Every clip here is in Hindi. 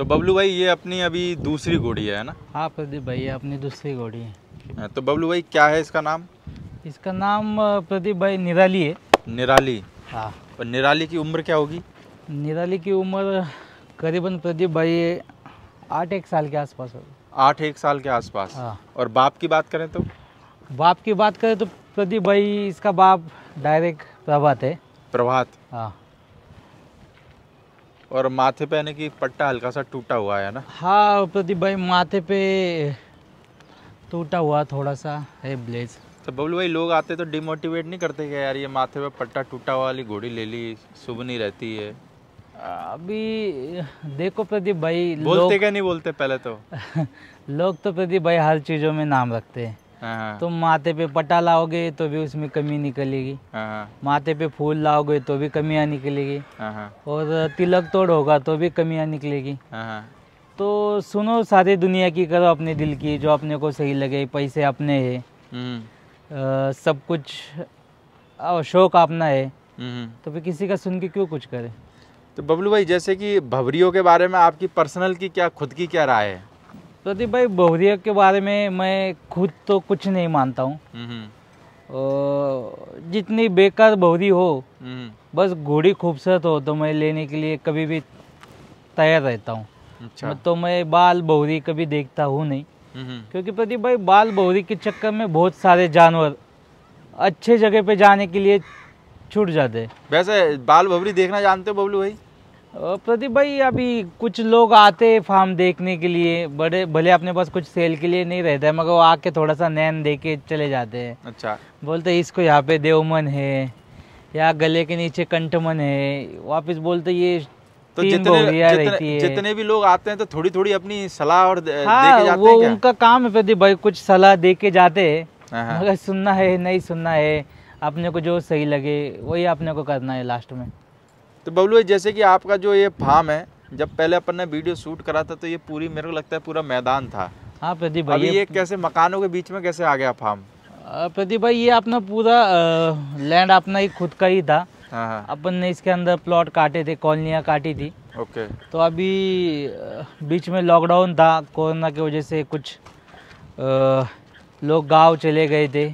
तो बबलू भाई ये अपनी अभी दूसरी घोड़ी है ना? हाँ प्रदीप भाई, ये अपनी दूसरी घोड़ी है। तो बबलू भाई क्या है इसका नाम? इसका नाम प्रदीप भाई निराली है। निराली? हाँ। और निराली की उम्र क्या होगी? निराली की उम्र करीबन प्रदीप भाई 8-1 साल के आसपास होगी। 8-1 साल के आसपास। हाँ। और बाप की बात करें तो? बाप की बात करें तो प्रदीप भाई इसका बाप डायरेक्ट प्रभात है। प्रभात? हाँ। और माथे पे यानी कि पट्टा हल्का सा टूटा हुआ है ना? हाँ प्रदीप भाई, माथे पे टूटा हुआ थोड़ा सा है ब्लेज। तो बबलू भाई लोग आते तो डिमोटिवेट नहीं करते कि यार ये माथे पे पट्टा टूटा हुआ वाली घोड़ी ले ली, शुभ नहीं रहती है? अभी देखो प्रदीप भाई, बोलते क्या नहीं बोलते पहले तो? लोग तो प्रदीप भाई हर चीज़ों में नाम रखते हैं। तुम तो माथे पे पट्टा लाओगे तो भी उसमें कमी निकलेगी, माथे पे फूल लाओगे तो भी कमियाँ निकलेगी, और तिलक तोड़ होगा तो भी कमियाँ निकलेगी। तो सुनो सारी दुनिया की, करो अपने दिल की, जो अपने को सही लगे। पैसे अपने है, सब कुछ शौक अपना है, तो फिर किसी का सुन के क्यों कुछ करे? तो बबलू भाई जैसे कि भवरियों के बारे में आपकी पर्सनल की क्या, खुद की क्या राय है? प्रदीप भाई भवरिया के बारे में मैं खुद तो कुछ नहीं मानता हूँ। जितनी बेकार भवरी हो, बस घोड़ी खूबसूरत हो तो मैं लेने के लिए कभी भी तैयार रहता हूँ। अच्छा। तो मैं बाल भवरी कभी देखता हूँ नहीं, क्योंकि प्रदीप भाई बाल भवरी के चक्कर में बहुत सारे जानवर अच्छे जगह पे जाने के लिए छूट जाते। वैसे बाल भवरी देखना जानते हो बबलू भाई? प्रदीप भाई अभी कुछ लोग आते फार्म देखने के लिए, बड़े भले अपने पास कुछ सेल के लिए नहीं रहता है, मगर वो आके थोड़ा सा नैन देके चले जाते हैं। अच्छा। बोलते इसको यहाँ पे देवमन है या गले के नीचे कंठमन है, वापस बोलते ये तो जितने भी लोग आते हैं तो थोड़ी थोड़ी अपनी सलाह और हाँ, जाते वो क्या? उनका काम है प्रदीप भाई, कुछ सलाह दे के जाते है, मगर सुनना है नहीं सुनना है, अपने को जो सही लगे वही अपने को करना है लास्ट में। तो बबलू भाई जैसे कि आपका जो ये फार्म है, जब पहले अपन ने वीडियो शूट करा था तो ये पूरी, मेरे को लगता है पूरा मैदान था। हाँ प्रदीप भाई, ये कैसे मकानों के बीच में कैसे आ गया फार्म? प्रदीप भाई ये अपना पूरा लैंड अपना ही खुद का ही था। अपन ने इसके अंदर प्लॉट काटे थे, कॉलोनियाँ काटी थी। ओके। तो अभी बीच में लॉकडाउन था, कोरोना की वजह से कुछ लोग गाँव चले गए थे,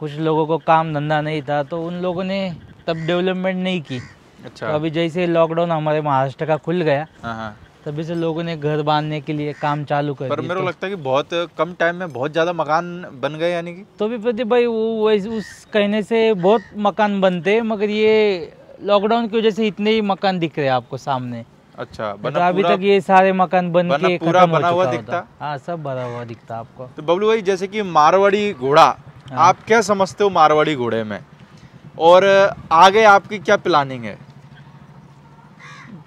कुछ लोगों को काम धंधा नहीं था, तो उन लोगों ने तब डेवलपमेंट नहीं की। अच्छा। तो अभी जैसे लॉकडाउन हमारे महाराष्ट्र का खुल गया, तभी से लोगों ने घर बांधने के लिए काम चालू कर दिया। पर मेरे को लगता है कि बहुत कम टाइम में बहुत ज्यादा मकान बन गए यानी कि। तो भी प्रदीप भाई वो उस कहने से बहुत मकान बनते, मगर ये लॉकडाउन की वजह से इतने ही मकान दिख रहे हैं आपको सामने। अच्छा। तो अभी तक ये सारे मकान बन के पूरा बना हुआ दिखता? हाँ सब बना हुआ दिखता आपको। तो बबलू भाई जैसे की मारवाड़ी घोड़ा, आप क्या समझते हो मारवाड़ी घोड़े में और आगे आपकी क्या प्लानिंग है?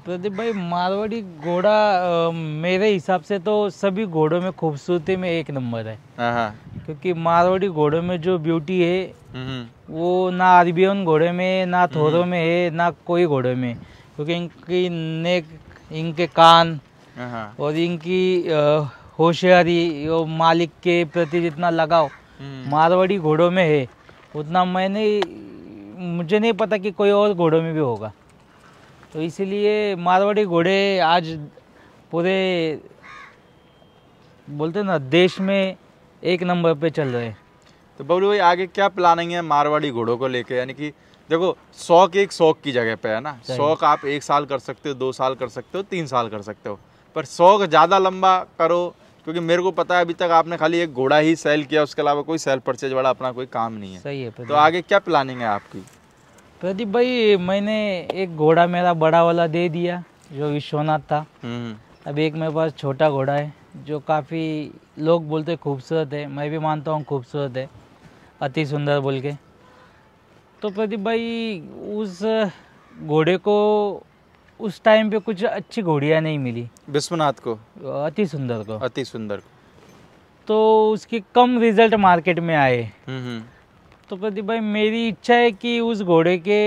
प्रदीप भाई मारवाड़ी घोड़ा मेरे हिसाब से तो सभी घोड़ों में खूबसूरती में एक नंबर है, क्योंकि मारवाड़ी घोड़ों में जो ब्यूटी है वो ना अरबियन घोड़े में, ना थोरों में है, ना कोई घोड़े में, क्योंकि इनकी नेक, इनके कान और इनकी होशियारी और मालिक के प्रति जितना लगाव मारवाड़ी घोड़ों में है उतना मुझे नहीं पता कि कोई और घोड़ों में भी होगा। तो इसीलिए मारवाड़ी घोड़े आज पूरे बोलते ना देश में एक नंबर पे चल रहे हैं। तो बबलू भाई आगे क्या प्लानिंग है मारवाड़ी घोड़ों को लेके? यानी कि देखो शौक एक शौक की जगह पे है ना, शौक आप 1 साल कर सकते हो, 2 साल कर सकते हो, 3 साल कर सकते हो, पर शौक ज़्यादा लंबा करो, क्योंकि मेरे को पता है अभी तक आपने खाली एक घोड़ा ही सेल किया, उसके अलावा कोई सेल परचेज वाला अपना कोई काम नहीं है। सही है। तो आगे क्या प्लानिंग है आपकी? प्रदीप भाई मैंने एक घोड़ा मेरा बड़ा वाला दे दिया जो विश्वनाथ था, अब एक मेरे पास छोटा घोड़ा है जो काफ़ी लोग बोलते खूबसूरत है, मैं भी मानता हूँ खूबसूरत है, अतिसुंदर बोल के। तो प्रदीप भाई उस घोड़े को उस टाइम पे कुछ अच्छी घोड़ियाँ नहीं मिली विश्वनाथ को, अतिसुंदर को। अतिसुंदर तो उसके कम रिजल्ट मार्केट में आए। तो प्रदीप भाई मेरी इच्छा है कि उस घोड़े के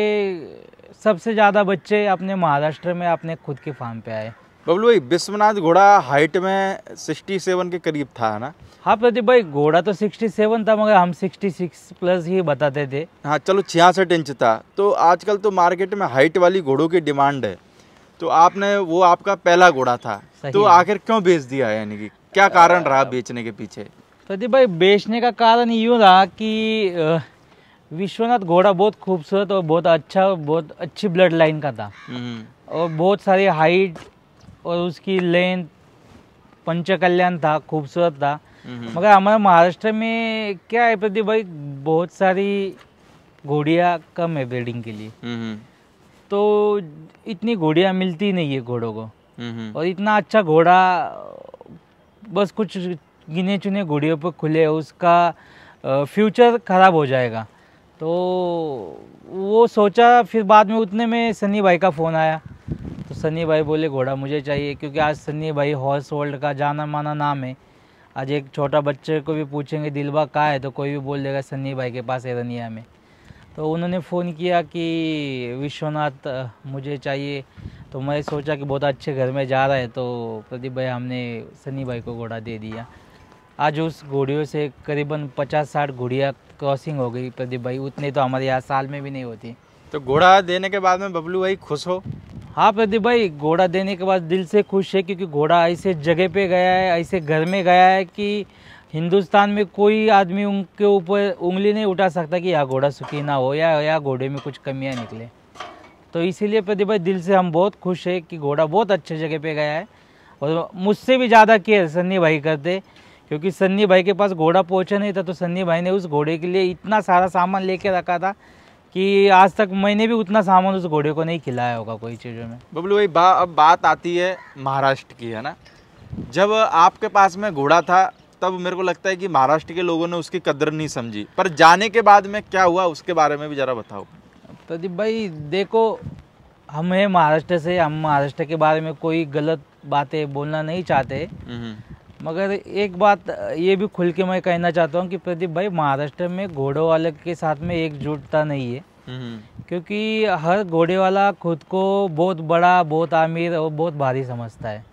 सबसे ज़्यादा बच्चे अपने महाराष्ट्र में अपने खुद के फार्म पे आए। बबलू भाई विश्वनाथ घोड़ा हाइट में 67 के करीब था ना? हाँ प्रदीप भाई घोड़ा तो 67 था, मगर हम 66 प्लस ही बताते थे। हाँ चलो 66 इंच था। तो आजकल तो मार्केट में हाइट वाली घोड़ों की डिमांड है, तो आपने वो आपका पहला घोड़ा था, तो आखिर क्यों बेच दिया, यानी कि क्या कारण रहा बेचने के पीछे? प्रदीप भाई, बेचने का कारण यूँ रहा कि विश्वनाथ घोड़ा बहुत खूबसूरत और बहुत अच्छी ब्लड लाइन का था और बहुत सारी हाइट और उसकी लेंथ पंचकल्याण था, खूबसूरत था। मगर हमारे महाराष्ट्र में क्या है प्रदीप भाई, बहुत सारी घोड़ियाँ कम है ब्रीडिंग के लिए, तो इतनी घोड़ियाँ मिलती नहीं है घोड़ों को, और इतना अच्छा घोड़ा बस कुछ गिने चुने घोड़ियों पर खुले, उसका फ्यूचर ख़राब हो जाएगा। तो वो सोचा, फिर बाद में उतने में सनी भाई का फ़ोन आया, तो सनी भाई बोले घोड़ा मुझे चाहिए, क्योंकि आज सनी भाई हॉर्स वर्ल्ड का जाना माना नाम है। आज एक छोटा बच्चे को भी पूछेंगे दिलवा कहाँ है तो कोई भी बोल देगा सनी भाई के पास एरनिया में। तो उन्होंने फ़ोन किया कि विश्वनाथ मुझे चाहिए, तो मैं सोचा कि बहुत अच्छे घर में जा रहा है, तो प्रदीप भाई हमने सनी भाई को घोड़ा दे दिया। आज उस घोड़ियों से करीबन 50-60 घोड़ियाँ क्रॉसिंग हो गई प्रदीप भाई, उतने तो हमारे यहाँ साल में भी नहीं होती। तो घोड़ा देने के बाद में बबलू भाई खुश हो? हाँ प्रदीप भाई, घोड़ा देने के बाद दिल से खुश है, क्योंकि घोड़ा ऐसे जगह पे गया है, ऐसे घर में गया है कि हिंदुस्तान में कोई आदमी उनके ऊपर उंगली नहीं उठा सकता कि यह घोड़ा सुखी ना हो या घोड़े में कुछ कमियाँ निकले। तो इसीलिए प्रदीप भाई दिल से हम बहुत खुश है कि घोड़ा बहुत अच्छे जगह पे गया है, और मुझसे भी ज़्यादा केयर सन्नी भाई करते, क्योंकि सन्नी भाई के पास घोड़ा पहुँचा नहीं था, तो सन्नी भाई ने उस घोड़े के लिए इतना सारा सामान लेके रखा था कि आज तक मैंने भी उतना सामान उस घोड़े को नहीं खिलाया होगा कोई चीज़ों में। बबलू भाई, अब बात आती है महाराष्ट्र की, है ना। जब आपके पास में घोड़ा था तब मेरे को लगता है कि महाराष्ट्र के लोगों ने उसकी कदर नहीं समझी, पर जाने के बाद में क्या हुआ उसके बारे में भी ज़रा बताओ। प्रदीप भाई देखो, हम हैं महाराष्ट्र से, हम महाराष्ट्र के बारे में कोई गलत बातें बोलना नहीं चाहते, मगर एक बात ये भी खुल के मैं कहना चाहता हूँ कि प्रदीप भाई, महाराष्ट्र में घोड़ों वाले के साथ में एकजुटता नहीं है, क्योंकि हर घोड़े वाला खुद को बहुत बड़ा, बहुत अमीर और बहुत भारी समझता है।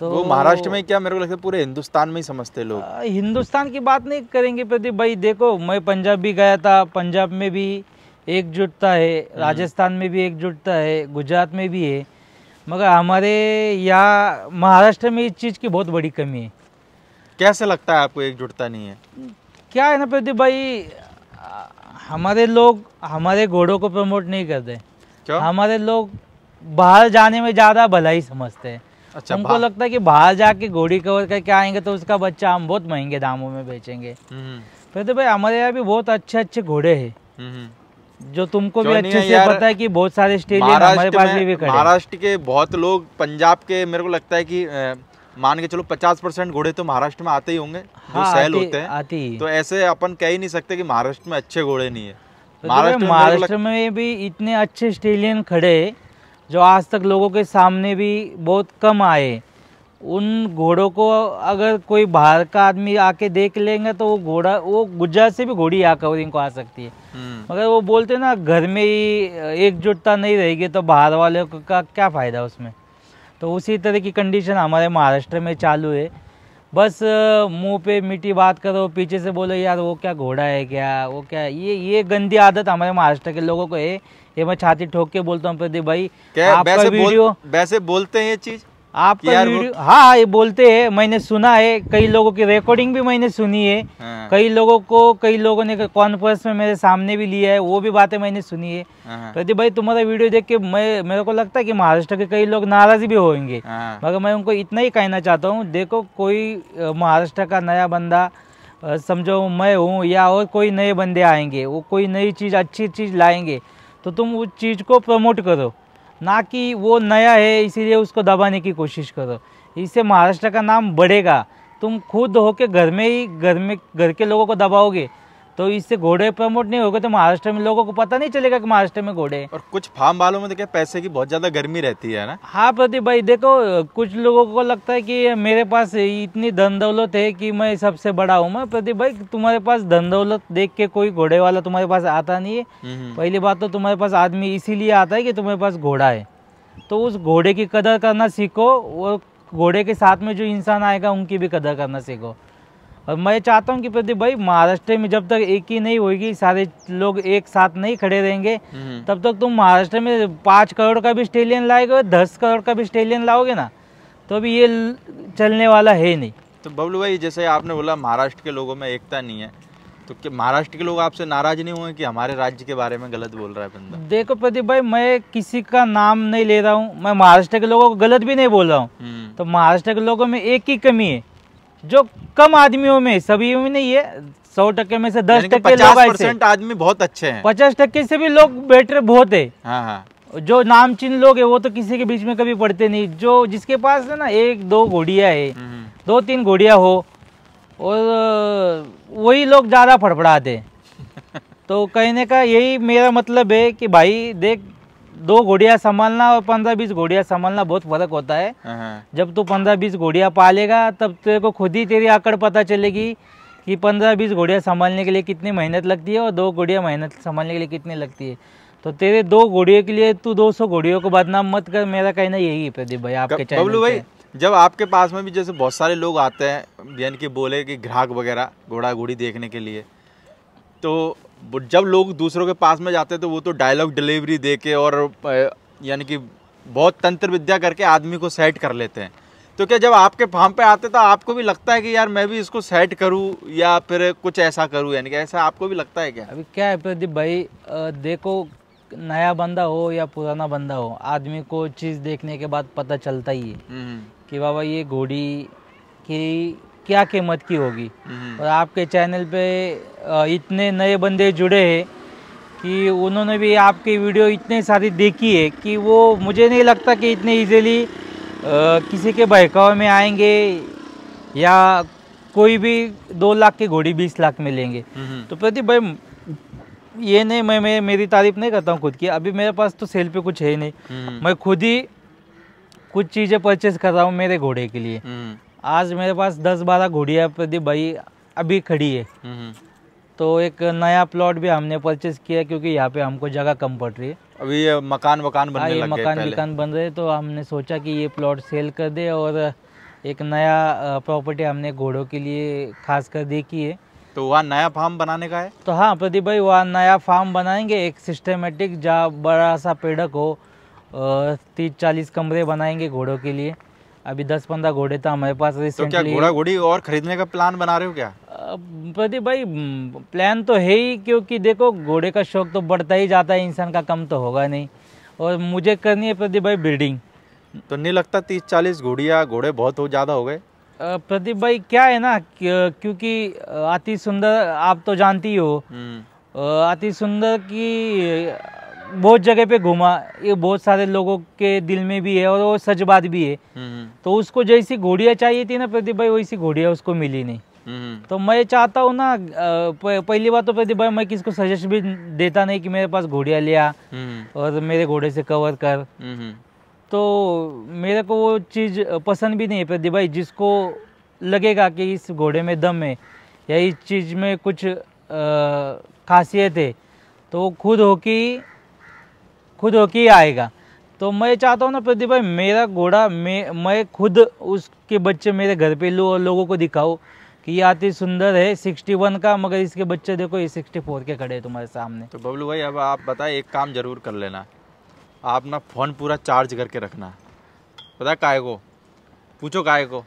तो वो महाराष्ट्र में क्या, मेरे को लगता है पूरे हिंदुस्तान में ही समझते लोग। हिंदुस्तान की बात नहीं करेंगे प्रदीप भाई, देखो मैं पंजाब भी गया था, पंजाब में भी एकजुटता है, राजस्थान में भी एकजुटता है, गुजरात में भी है, मगर हमारे यहाँ महाराष्ट्र में इस चीज़ की बहुत बड़ी कमी है। कैसे लगता है आपको एकजुटता नहीं है? क्या है ना प्रदीप भाई, हमारे लोग हमारे घोड़ों को प्रमोट नहीं करते, क्यों? हमारे लोग बाहर जाने में ज़्यादा भलाई समझते हैं। अच्छा, उनको लगता है कि बाहर जाके घोड़ी कवर करके आएंगे तो उसका बच्चा हम बहुत महंगे दामों में बेचेंगे। प्रदीप भाई, हमारे यहाँ भी बहुत अच्छे अच्छे घोड़े हैं, जो तुमको भी अच्छे से पता है कि बहुत सारे स्टेलियन हमारे पास भी खड़े हैं। महाराष्ट्र के बहुत लोग, पंजाब के मेरे को लगता है कि मान के चलो 50% घोड़े तो महाराष्ट्र में आते ही होंगे, जो सेल होते हैं, तो ऐसे अपन कह ही नहीं सकते कि महाराष्ट्र में अच्छे घोड़े नहीं है। महाराष्ट्र में भी इतने अच्छे स्टेलियन खड़े जो आज तक लोगों के सामने भी बहुत कम आए। उन घोड़ों को अगर कोई बाहर का आदमी आके देख लेंगे तो वो घोड़ा, वो गुजरात से भी घोड़ी आकर इनको आ सकती है, मगर वो बोलते हैं ना घर में ही एकजुटता नहीं रहेगी तो बाहर वाले का क्या फ़ायदा उसमें। तो उसी तरह की कंडीशन हमारे महाराष्ट्र में चालू है, बस मुंह पे मीठी बात करो, पीछे से बोलो यार वो क्या घोड़ा है, क्या वो क्या, ये गंदी आदत हमारे महाराष्ट्र के लोगों को है। ये मैं छाती ठोक के बोलता हूँ प्रदीप भाई, आपका वीडियो वैसे बोलते हैं ये चीज़ आपका वीडियो, हाँ ये बोलते हैं, मैंने सुना है, कई लोगों की रिकॉर्डिंग भी मैंने सुनी है, कई लोगों को, कई लोगों ने कॉन्फ्रेंस में मेरे सामने भी लिया है, वो भी बातें मैंने सुनी है। प्रदीप भाई, तुम्हारा वीडियो देख के मेरे को लगता है कि महाराष्ट्र के कई लोग नाराज भी होंगे, मगर मैं उनको इतना ही कहना चाहता हूँ, देखो कोई महाराष्ट्र का नया बंदा, समझो मैं हूँ या और कोई नए बंदे आएंगे, वो कोई नई चीज़, अच्छी चीज़ लाएंगे, तो तुम उस चीज़ को प्रमोट करो, ना कि वो नया है इसीलिए उसको दबाने की कोशिश करो। इससे महाराष्ट्र का नाम बढ़ेगा। तुम खुद होके घर के लोगों को दबाओगे तो इससे घोड़े प्रमोट नहीं होगा, तो महाराष्ट्र में लोगों को पता नहीं चलेगा कि महाराष्ट्र में घोड़े हैं। और कुछ फार्म वालों में तो क्या पैसे की बहुत ज़्यादा गर्मी रहती है ना। हाँ प्रदीप भाई, देखो कुछ लोगों को लगता है कि मेरे पास इतनी धन दौलत है कि मैं सबसे बड़ा हूँ। मैं प्रदीप भाई, तुम्हारे पास धन दौलत देख के कोई घोड़े वाला तुम्हारे पास आता नहीं है। पहली बात तो तुम्हारे पास आदमी इसीलिए आता है कि तुम्हारे पास घोड़ा है, तो उस घोड़े की कदर करना सीखो और घोड़े के साथ में जो इंसान आएगा उनकी भी कदर करना सीखो। और मैं चाहता हूं कि प्रदीप भाई महाराष्ट्र में जब तक एक ही नहीं होगी, सारे लोग एक साथ नहीं खड़े रहेंगे, तब तक तुम महाराष्ट्र में 5 करोड़ का भी स्टेलियन लाएगे, 10 करोड़ का भी स्टेलियन लाओगे ना, तो अभी ये चलने वाला है नहीं। तो बबलू भाई जैसे आपने बोला महाराष्ट्र के लोगों में एकता नहीं है, तो महाराष्ट्र के लोग आपसे नाराज नहीं हुए कि हमारे राज्य के बारे में गलत बोल रहा है बंदा? देखो प्रदीप भाई, मैं किसी का नाम नहीं ले रहा हूँ, मैं महाराष्ट्र के लोगों को गलत भी नहीं बोल रहा हूँ। तो महाराष्ट्र के लोगों में एक ही कमी है, जो कम आदमियों में, सभी में नहीं है, 100% में से 10% लोग ऐसे आदमी बहुत अच्छे हैं, 50% से भी लोग बेटर बहुत है। जो नामचीन लोग है वो तो किसी के बीच में कभी पड़ते नहीं, जो जिसके पास है ना 1-2 घोड़िया है, 2-3 घोड़िया हो, और वही लोग ज़्यादा फड़फड़ाते। तो कहने का यही मेरा मतलब है कि भाई देख, 2 घोड़ियाँ संभालना और 15-20 घोड़ियाँ संभालना बहुत फर्क होता है। जब तू 15-20 घोड़ियाँ पालेगा तब तेरे को खुद ही तेरी आकड़ पता चलेगी कि 15-20 घोड़ियाँ संभालने के लिए कितनी मेहनत लगती है और 2 घोड़ियाँ मेहनत संभालने के लिए कितनी लगती है। तो तेरे 2 घोड़ियों के लिए तू 200 घोड़ियों को बदनाम मत कर, मेरा कहना यही है प्रदीप भाई। आपके बबलू भाई, जब आपके पास में भी जैसे बहुत सारे लोग आते हैं, यानी कि बोले कि ग्राहक वगैरह घोड़ा घोड़ी देखने के लिए, तो जब लोग दूसरों के पास में जाते हैं तो वो तो डायलॉग डिलीवरी दे के और यानी कि बहुत तंत्र विद्या करके आदमी को सेट कर लेते हैं। तो क्या जब आपके फार्म पे आते तो आपको भी लगता है कि यार मैं भी इसको सेट करूं या फिर कुछ ऐसा करूं, यानी कि ऐसा आपको भी लगता है क्या? अभी क्या है प्रदीप भाई, देखो नया बंदा हो या पुराना बंदा हो, आदमी को चीज़ देखने के बाद पता चलता ही है कि बाबा ये घोड़ी की क्या कीमत की होगी। और आपके चैनल पे इतने नए बंदे जुड़े हैं कि उन्होंने भी आपकी वीडियो इतने सारी देखी है कि वो मुझे नहीं लगता कि इतने इजीली किसी के बहकावे में आएंगे या कोई भी 2 लाख की घोड़ी 20 लाख में लेंगे। तो प्रदीप भाई ये नहीं, मैं मेरी तारीफ नहीं करता हूँ खुद की, अभी मेरे पास तो सेल पे कुछ है ही नहीं, मैं खुद ही कुछ चीज़ें परचेज कर रहा हूँ मेरे घोड़े के लिए। आज मेरे पास 10-12 घोड़ियाँ प्रदीप भाई अभी खड़ी है। तो एक नया प्लॉट भी हमने परचेज किया क्योंकि यहाँ पे हमको जगह कम पड़ रही है, अभी ये मकान बन रहे, तो हमने सोचा कि ये प्लॉट सेल कर दे और एक नया प्रॉपर्टी हमने घोड़ों के लिए खास कर देखी है। तो वहाँ नया फार्म बनाने का है? तो हाँ प्रदीप भाई, वहाँ नया फार्म बनाएंगे, एक सिस्टमेटिक, जहाँ बड़ा सा पेड़क हो, 30-40 कमरे बनाएंगे घोड़ों के लिए। अभी 10-15 घोड़े था हमारे पास रिसेंटली। तो क्या घोड़ा घोड़ी और खरीदने का प्लान बना रहे हो क्या? प्रदीप भाई प्लान तो है ही, क्योंकि देखो घोड़े का शौक तो बढ़ता ही जाता है, इंसान का कम तो होगा नहीं। और मुझे करनी है प्रदीप भाई ब्रीडिंग। तो नहीं लगता 30-40 घोड़िया घोड़े बहुत हो ज़्यादा हो गए? प्रदीप भाई क्या है ना, क्योंकि अतिसुंदर आप तो जानती हो, अतिसुंदर की बहुत जगह पे घूमा, ये बहुत सारे लोगों के दिल में भी है और वो सच बात भी है। तो उसको जैसी घोड़ियाँ चाहिए थी ना प्रदीप भाई, वैसी घोड़ियाँ उसको मिली नहीं। तो मैं चाहता हूँ ना, पहली बात तो प्रदीप भाई मैं किसको सजेस्ट भी देता नहीं कि मेरे पास घोड़ियाँ लिया और मेरे घोड़े से कवर कर, तो मेरे को वो चीज़ पसंद भी नहीं है प्रदीप भाई। जिसको लगेगा कि इस घोड़े में दम है या इस चीज़ में कुछ खासियत है, तो खुद होके आएगा। तो मैं चाहता हूँ ना प्रदीप भाई, मेरा घोड़ा मैं खुद उसके बच्चे मेरे घर पे लूँ और लोगों को दिखाऊँ कि ये अतिसुंदर है 61 का, मगर इसके बच्चे देखो ये 64 के खड़े तुम्हारे सामने। तो बबलू भाई अब आप बताए, एक काम ज़रूर कर लेना, आप ना फ़ोन पूरा चार्ज करके रखना, पता है काहे को? पूछो काहे को,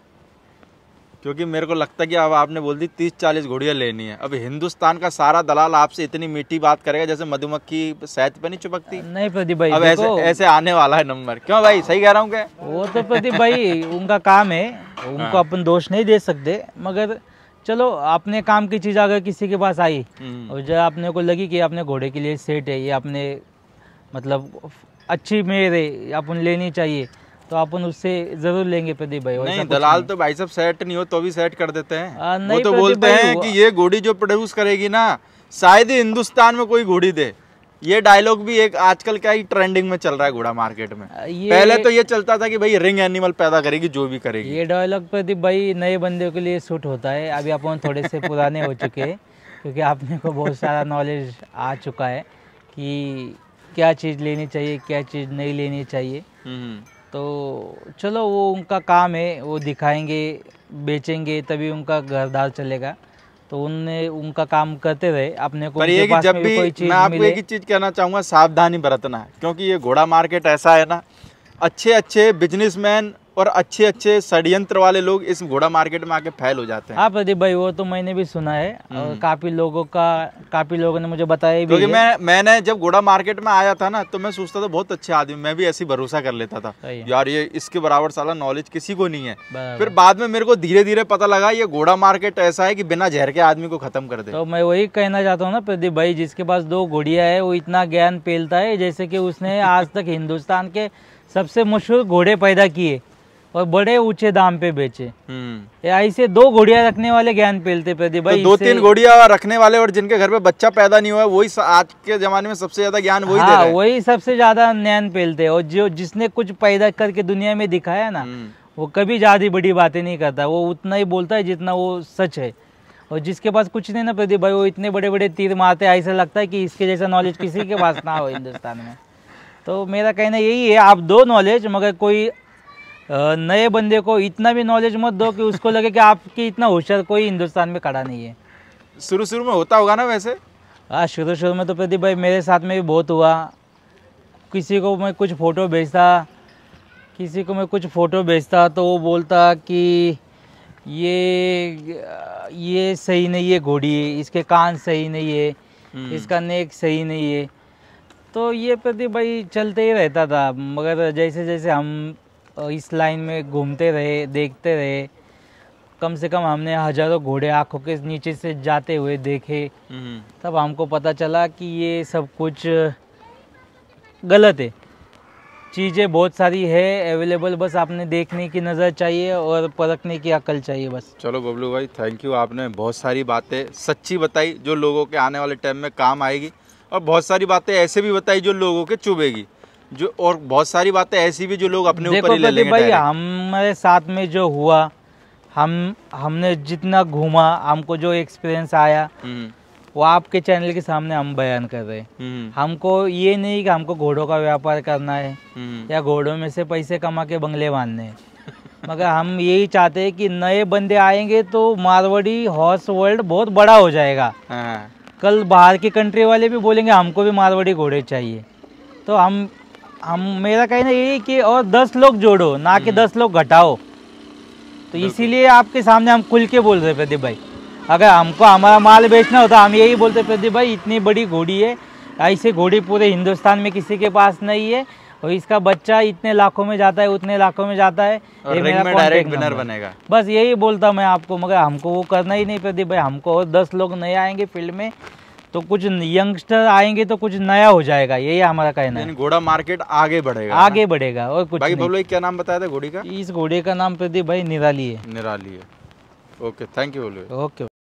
क्योंकि मेरे को लगता है कि अब आपने बोल दी 30-40 घोड़ियाँ लेनी है, अब हिंदुस्तान का सारा दलाल आपसे इतनी मीठी बात करेगा जैसे मधुमक्खी शहद पे नहीं चुपकती। नहीं प्रदीप भाई, अब ऐसे आने वाला है नंबर, क्यों भाई सही कह रहा हूँ क्या? वो तो प्रदीप भाई उनका काम है, उनको अपन दोष नहीं दे सकते, मगर चलो अपने काम की चीज़ अगर किसी के पास आई और जब अपने को लगी कि अपने घोड़े के लिए सेट है, ये अपने मतलब अच्छी मेरे अपन लेनी चाहिए, तो अपन उससे जरूर लेंगे प्रदीप भाई। नहीं दलाल तो भाई साहब सेट नहीं हो तो भी सेट कर देते हैं। वो तो बोलते हैं कि ये घोड़ी जो प्रोड्यूस करेगी ना, शायद ही हिंदुस्तान में कोई घोड़ी दे। ये डायलॉग भी एक आजकल क्या है ट्रेंडिंग में चल रहा है घोड़ा मार्केट में। पहले तो ये चलता था कि भाई रिंग एनिमल पैदा करेगी जो भी करेगी। ये डायलॉग प्रदीप भाई नए बंदे के लिए सूट होता है, अभी अपन थोड़े से पुराने हो चुके हैं, क्योंकि आपने को बहुत सारा नॉलेज आ चुका है कि क्या चीज़ लेनी चाहिए क्या चीज़ नहीं लेनी चाहिए। तो चलो वो उनका काम है, वो दिखाएंगे बेचेंगे तभी उनका घर दाल चलेगा, तो उनने उनका काम करते रहे। अपने को जब भी मैं आपको एक चीज़ कहना चाहूँगा, सावधानी बरतना है, क्योंकि ये घोड़ा मार्केट ऐसा है ना, अच्छे अच्छे बिजनेसमैन और अच्छे अच्छे षड्यंत्र वाले लोग इस घोड़ा मार्केट में आके फैल हो जाते हैं। हाँ प्रदीप भाई, वो तो मैंने भी सुना है और काफ़ी लोगों ने मुझे बताया भी, क्योंकि मैंने जब घोड़ा मार्केट में आया था ना, तो मैं सोचता था बहुत अच्छे आदमी, मैं भी ऐसे भरोसा कर लेता था यार ये इसके बराबर साला नॉलेज किसी को नहीं है। फिर बाद में मेरे को धीरे धीरे पता लगा ये घोड़ा मार्केट ऐसा है कि बिना जहर के आदमी को खत्म कर दे। तो मैं वही कहना चाहता हूँ ना प्रदीप भाई, जिसके पास दो घोड़िया है वो इतना ज्ञान फैलता है जैसे कि उसने आज तक हिंदुस्तान के सबसे मशहूर घोड़े पैदा किए और बड़े ऊंचे दाम पे बेचे। ऐसे दो घोड़िया रखने वाले ज्ञान फैलते प्रदीप भाई, तो दो तीन घोड़िया रखने वाले और जिनके घर पे बच्चा पैदा नहीं हुआ, वही आज के जमाने में सबसे ज्यादा ज्ञान वही दे रहा है, वही सबसे ज्यादा ज्ञान फैलते हैं। और जो जिसने कुछ पैदा करके दुनिया में दिखाया ना, वो कभी ज्यादा बड़ी बातें नहीं करता, वो उतना ही बोलता है जितना वो सच है। और जिसके पास कुछ नहीं ना प्रदीप भाई, वो इतने बड़े बड़े तीर मारते, ऐसा लगता है कि इसके जैसा नॉलेज किसी के पास ना हो हिंदुस्तान में। तो मेरा कहना यही है, आप दो नॉलेज, मगर कोई नए बंदे को इतना भी नॉलेज मत दो कि उसको लगे कि आपकी इतना होशियार कोई हिंदुस्तान में खड़ा नहीं है। शुरू शुरू में होता होगा ना वैसे? हाँ, शुरू शुरू में तो प्रदीप भाई मेरे साथ में भी बहुत हुआ। किसी को मैं कुछ फ़ोटो भेजता तो वो बोलता कि ये सही नहीं है घोड़ी, इसके कान सही नहीं है, इसका नेक सही नहीं है। तो ये प्रदीप भाई चलते ही रहता था, मगर जैसे जैसे हम इस लाइन में घूमते रहे, देखते रहे, कम से कम हमने हजारों घोड़े आंखों के नीचे से जाते हुए देखे, तब हमको पता चला कि ये सब कुछ गलत है। चीज़ें बहुत सारी है अवेलेबल, बस आपने देखने की नज़र चाहिए और परखने की अकल चाहिए बस। चलो बबलू भाई, थैंक यू, आपने बहुत सारी बातें सच्ची बताई जो लोगों के आने वाले टाइम में काम आएगी, और बहुत सारी बातें ऐसे भी बताई जो लोगों के चुभेगी, जो और बहुत सारी बातें ऐसी भी जो लोग अपने ऊपर ही ले लेंगे। भाई हमारे साथ में जो हुआ, हमने जितना घूमा, हमको जो एक्सपीरियंस आया वो आपके चैनल के सामने हम बयान कर रहे हैं। हमको ये नहीं कि हमको घोड़ों का व्यापार करना है या घोड़ों में से पैसे कमा के बंगले बांधने हैं, मगर हम यही चाहते हैं कि नए बंदे आएंगे तो मारवाड़ी हॉर्स वर्ल्ड बहुत बड़ा हो जाएगा। कल बाहर की कंट्री वाले भी बोलेंगे हमको भी मारवाड़ी घोड़े चाहिए, तो हम मेरा कहना ये है कि और 10 लोग जोड़ो ना कि 10 लोग घटाओ। तो इसीलिए आपके सामने हम खुल के बोल रहे प्रदीप भाई, अगर हमको हमारा माल बेचना होता हम यही बोलते प्रदीप भाई इतनी बड़ी घोड़ी है, ऐसे घोड़ी पूरे हिंदुस्तान में किसी के पास नहीं है, और इसका बच्चा इतने लाखों में जाता है, उतने लाखों में जाता है, ये मेरा डायरेक्ट विनर बनेगा, बस यही बोलता मैं आपको। मगर हमको वो करना ही नहीं प्रदीप भाई, हमको और 10 लोग नए आएंगे फील्ड में तो कुछ यंगस्टर आएंगे तो कुछ नया हो जाएगा, यही हमारा कहना है। घोड़ा मार्केट आगे बढ़ेगा, आगे बढ़ेगा और कुछ भाई। बोलो क्या नाम बताया था घोड़ी का? इस घोड़े का नाम प्रदीप भाई निराली है। निराली है, ओके, थैंक यू। ओके।